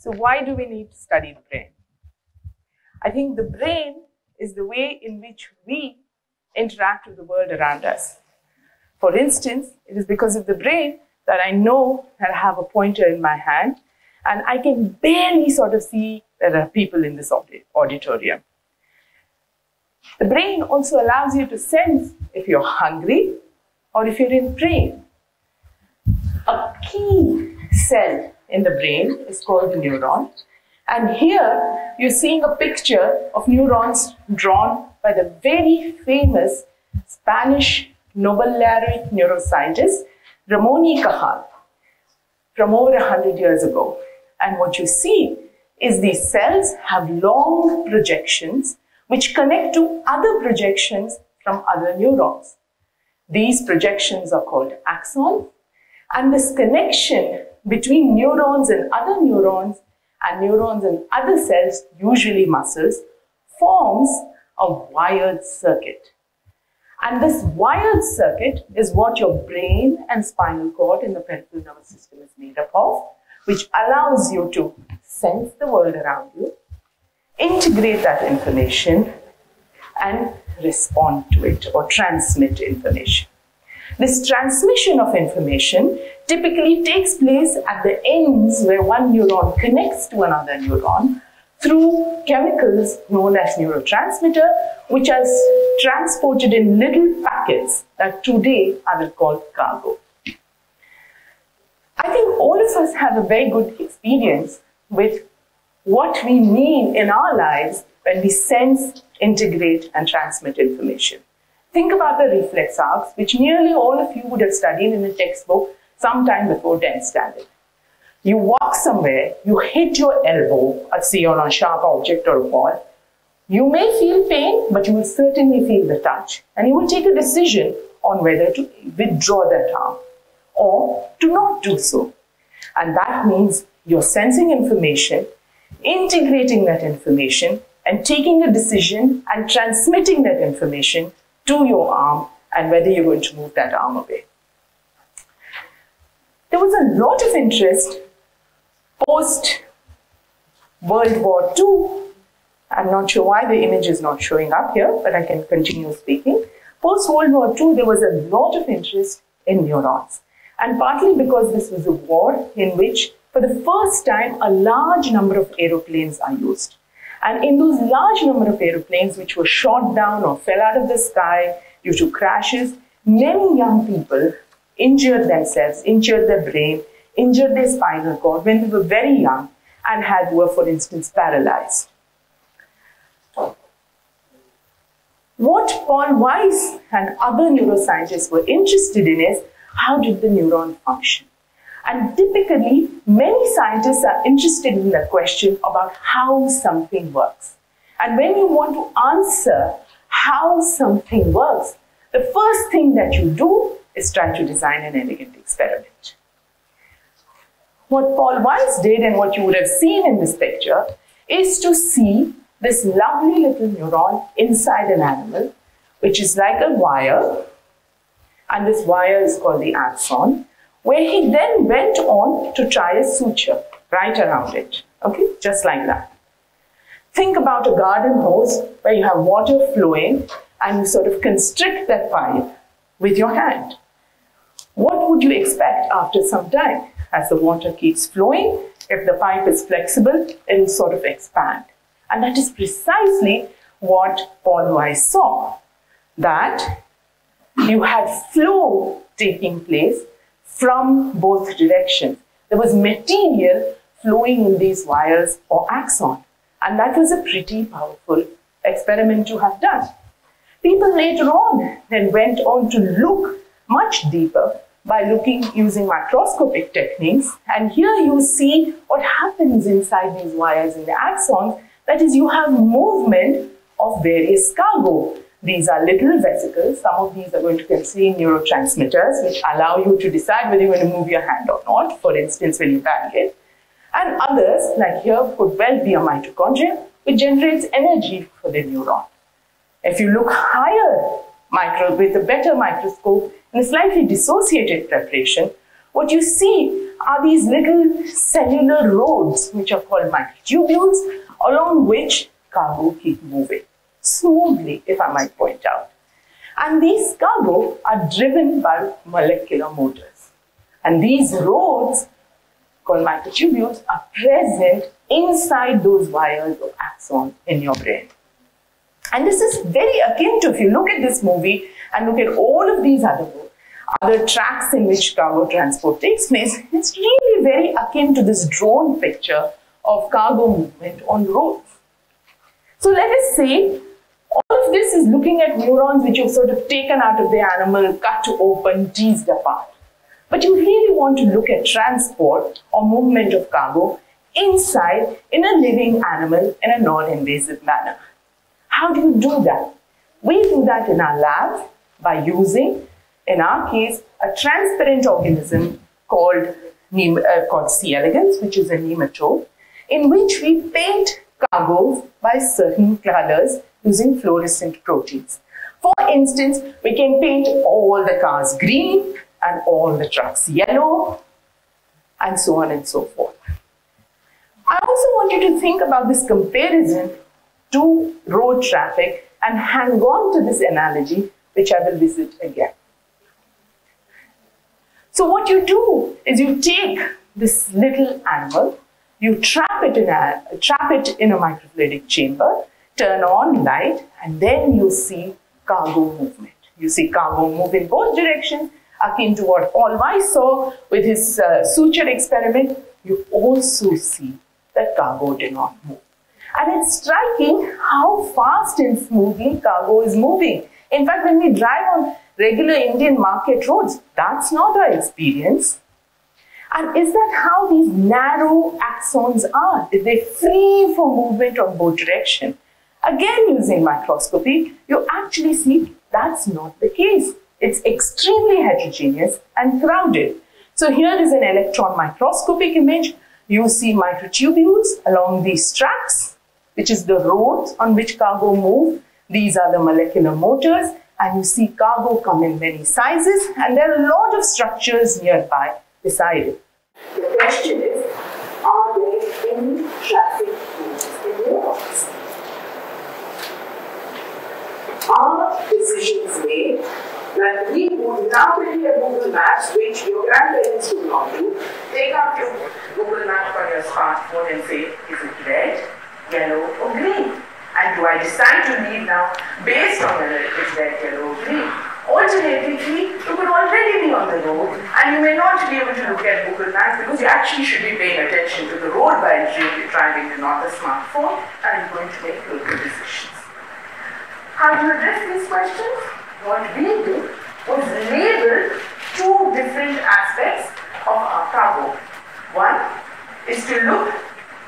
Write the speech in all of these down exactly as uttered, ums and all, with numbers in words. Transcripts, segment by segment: So why do we need to study the brain? I think the brain is the way in which we interact with the world around us. For instance, it is because of the brain that I know that I have a pointer in my hand and I can barely sort of see that there are people in this auditorium. The brain also allows you to sense if you're hungry or if you're in pain. A key cell in the brain is called the neuron. And here you're seeing a picture of neurons drawn by the very famous Spanish Nobel laureate neuroscientist Ramon y Cajal from over one hundred years ago. And what you see is these cells have long projections which connect to other projections from other neurons. These projections are called axons, and this connection between neurons and other neurons and neurons and other cells, usually muscles, forms a wired circuit. And this wired circuit is what your brain and spinal cord in the peripheral nervous system is made up of, which allows you to sense the world around you, integrate that information, and respond to it or transmit information. This transmission of information typically takes place at the ends where one neuron connects to another neuron through chemicals known as neurotransmitter, which are transported in little packets that today are called cargo. I think all of us have a very good experience with what we mean in our lives when we sense, integrate, and transmit information. Think about the reflex arcs, which nearly all of you would have studied in a textbook sometime before tenth standard. You walk somewhere, you hit your elbow, let's say on a sharp object or a wall. You may feel pain, but you will certainly feel the touch, and you will take a decision on whether to withdraw that arm or to not do so. And that means you're sensing information, integrating that information, and taking a decision and transmitting that information to your arm and whether you're going to move that arm away. There was a lot of interest post World War Two. I'm not sure why the image is not showing up here, but I can continue speaking. Post World War Two, there was a lot of interest in neurons, and partly because this was a war in which, for the first time, a large number of aeroplanes are used. And in those large number of aeroplanes which were shot down or fell out of the sky due to crashes, many young people injured themselves, injured their brain, injured their spinal cord when they were very young and had, were, for instance, paralyzed. What Paul Weiss and other neuroscientists were interested in is how did the neuron function? And typically, many scientists are interested in the question about how something works. And when you want to answer how something works, the first thing that you do is try to design an elegant experiment. What Paul Weiss did, and what you would have seen in this picture, is to see this lovely little neuron inside an animal, which is like a wire, and this wire is called the axon, where he then went on to try a suture right around it, okay, just like that. Think about a garden hose where you have water flowing and you sort of constrict that pipe with your hand. What would you expect after some time? As the water keeps flowing, if the pipe is flexible, it will sort of expand. And that is precisely what Paul Weiss saw, that you had flow taking place from both directions. There was material flowing in these wires or axon. And that was a pretty powerful experiment to have done. People later on then went on to look much deeper by looking using microscopic techniques. And here you see what happens inside these wires in the axons. That is, you have movement of various cargo. These are little vesicles. Some of these are going to contain neurotransmitters, which allow you to decide whether you're going to move your hand or not, for instance, when you bang it. And others, like here, could well be a mitochondria, which generates energy for the neuron. If you look higher micro, with a better microscope and a slightly dissociated preparation, what you see are these little cellular roads, which are called microtubules, along which cargo keep moving smoothly, if I might point out. And these cargo are driven by molecular motors. And these roads, called microtubules, are present inside those wires or axons in your brain. And this is very akin to, if you look at this movie and look at all of these other other tracks in which cargo transport takes place, it's really very akin to this drone picture of cargo movement on roads. So let us say all of this is looking at neurons which you've sort of taken out of the animal, cut open, teased apart. But you really want to look at transport or movement of cargo inside in a living animal in a non-invasive manner. How do you do that? We do that in our labs by using, in our case, a transparent organism called, uh, called C. elegans, which is a nematode, in which we paint cargos by certain colors using fluorescent proteins. For instance, we can paint all the cars green and all the trucks yellow, and so on and so forth. I also want you to think about this comparison to road traffic and hang on to this analogy, which I will visit again. So what you do is you take this little animal, you trap it in a, trap it in a microfluidic chamber, turn on light, and then you see cargo movement. You see cargo move in both directions, akin to what Paul Weiss saw with his uh, suture experiment. You also see that cargo did not move. And it's striking how fast and smoothly cargo is moving. In fact, when we drive on regular Indian market roads, that's not our experience. And is that how these narrow axons are? They're free for movement on both directions. Again, using microscopy, you actually see that's not the case. It's extremely heterogeneous and crowded. So here is an electron microscopic image. You see microtubules along these tracks, which is the roads on which cargo move. These are the molecular motors, and you see cargo come in many sizes, and there are a lot of structures nearby beside it. The question is, are there any traffic rules in neurons? Are decisions made that we would now prepare Google Maps, which your grandparents would not do? Take out your Google Map on your smartphone and say, is it red, yellow, or green? And do I decide to leave now based on whether it is red, yellow, or green? Alternatively, you could already be on the road and you may not be able to look at Google Maps because you actually should be paying attention to the road while you're driving and not the smartphone, and you're going to make local decisions. How do you address these questions? What we did was label two different aspects of our cargo. One is to look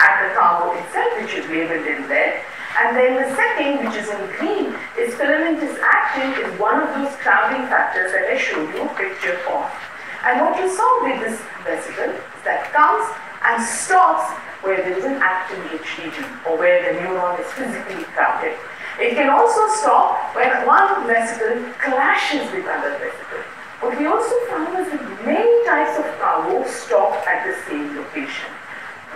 at the cargo itself, which is labeled in red. And then the second, which is in green, is filamentous actin, is one of those crowding factors that I showed you a picture of. And what you saw with this vesicle is that comes and stops where there is an actin-rich region or where the neuron is physically crowded. It can also stop when one vesicle clashes with another vesicle. What we also found is that many types of cargo stop at the same location,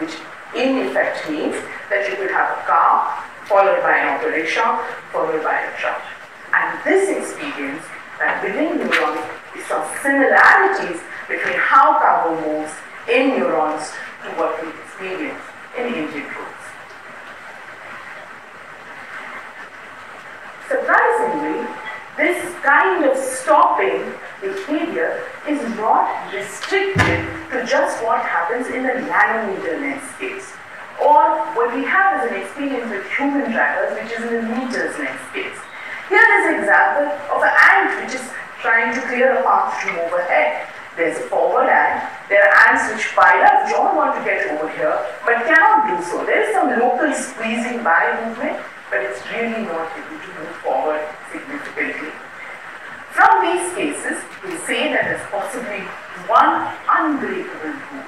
which in effect means that you could have a car followed by an auto rickshaw, followed by a truck. And this experience that within neurons is some similarities between how cargo moves in neurons to what we experience in Indian roads. Surprisingly, this kind of stopping behavior is not restricted to just what happens in the nanometer landscapes, or what we have is an experience with human drivers, which is in the meters landscape. Here is an example of an ant which is trying to clear a path to move ahead. There's a forward ant. There are ants which pile up, which all want to get over here, but cannot do so. There is some local squeezing by movement, but it's really not able to move forward significantly. From these cases, we say that there's possibly one unbreakable rule.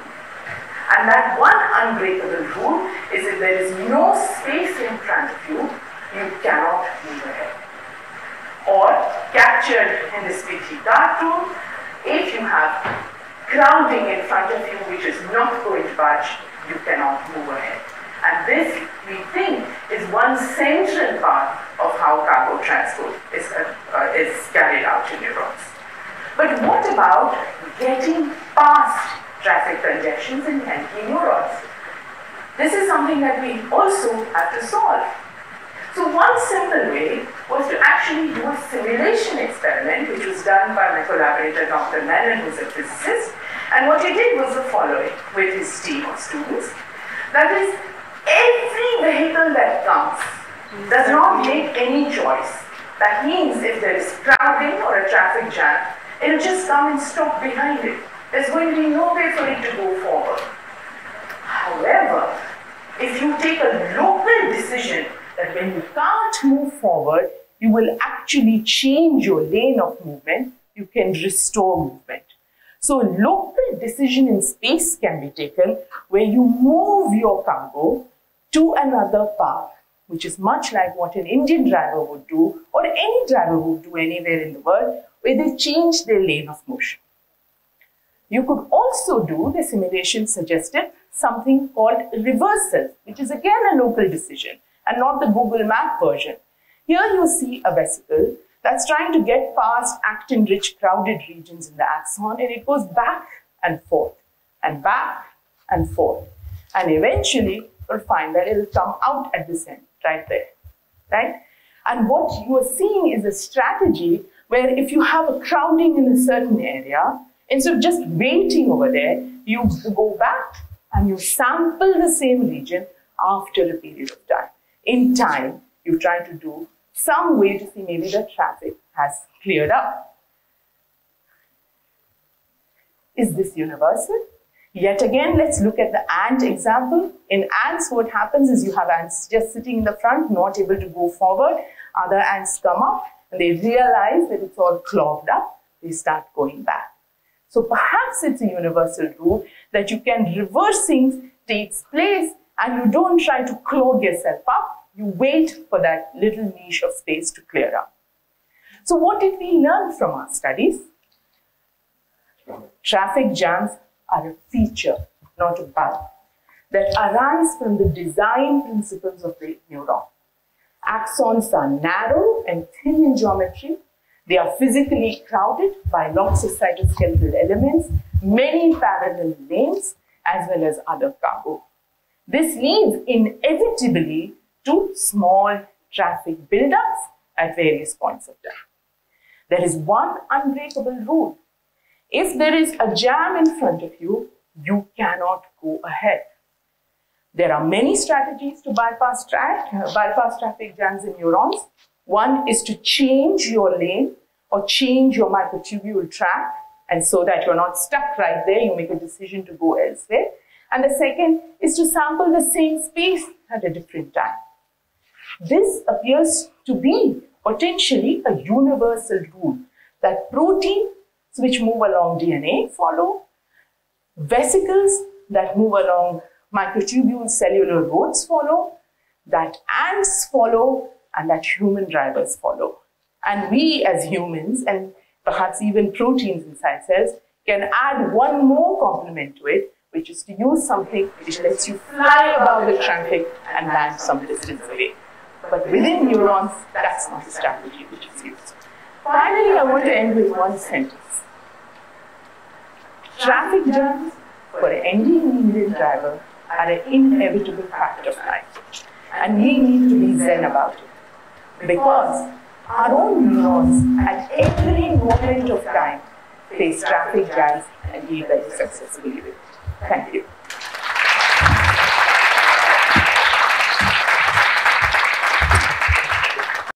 And that one unbreakable rule is if there is no space in front of you, you cannot move ahead. Or, captured in this P T cartoon, if you have crowding in front of you which is not going to budge, you cannot move ahead. And this, we think, is one central part of how cargo transport is, uh, uh, is carried out in neurons. But what about getting past traffic congestions in healthy neurons? This is something that we also have to solve. So one simple way was to actually do a simulation experiment, which was done by my collaborator, Doctor Mellon, who's a physicist. And what he did was the following with his team of students. That is, every vehicle that comes does not make any choice. That means if there is crowding or a traffic jam, it will just come and stop behind it. There's going to be no way for it to go forward. However, if you take a local decision that when you can't move forward, you will actually change your lane of movement, you can restore movement. So local decision in space can be taken where you move your cargo to another path, which is much like what an Indian driver would do, or any driver would do anywhere in the world, where they change their lane of motion. You could also do, the simulation suggested, something called reversal, which is again a local decision, and not the Google Map version. Here you see a vesicle that's trying to get past actin-rich crowded regions in the axon, and it goes back and forth, and back and forth. And eventually, you'll find that it'll come out at this end, right there, right? And what you are seeing is a strategy where if you have a crowding in a certain area, instead of just waiting over there, you go back and you sample the same region after a period of time. In time, you try to do some way to see maybe the traffic has cleared up. Is this universal? Yet again, let's look at the ant example. In ants, what happens is you have ants just sitting in the front, not able to go forward. Other ants come up and they realize that it's all clogged up. They start going back. So perhaps it's a universal rule that you can reverse things takes place and you don't try to clog yourself up. You wait for that little niche of space to clear up. So what did we learn from our studies? Traffic jams are a feature, not a bug, that arise from the design principles of the neuron. Axons are narrow and thin in geometry. They are physically crowded by lots of cytoskeletal elements, many parallel lanes, as well as other cargo. This leads inevitably to small traffic buildups at various points of time. There is one unbreakable rule. If there is a jam in front of you, you cannot go ahead. There are many strategies to bypass, tra uh, bypass traffic jams in neurons. One is to change your lane or change your microtubule track, and so that you're not stuck right there, you make a decision to go elsewhere. And the second is to sample the same space at a different time. This appears to be potentially a universal rule that proteins which move along D N A follow, vesicles that move along microtubule cellular roads follow, that ants follow, and that human drivers follow. And we as humans, and perhaps even proteins inside cells, can add one more complement to it, which is to use something which lets you fly above the traffic and land some distance away. But within neurons, that's not the strategy which is used. Finally, I want to end with one sentence. Traffic jams for any Indian driver are an inevitable fact of life. And we need to be zen about it. Because our own neurons, at every moment of time, face traffic jams and deal very successfully with it. Thank you.